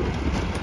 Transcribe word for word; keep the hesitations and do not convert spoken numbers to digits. Woo!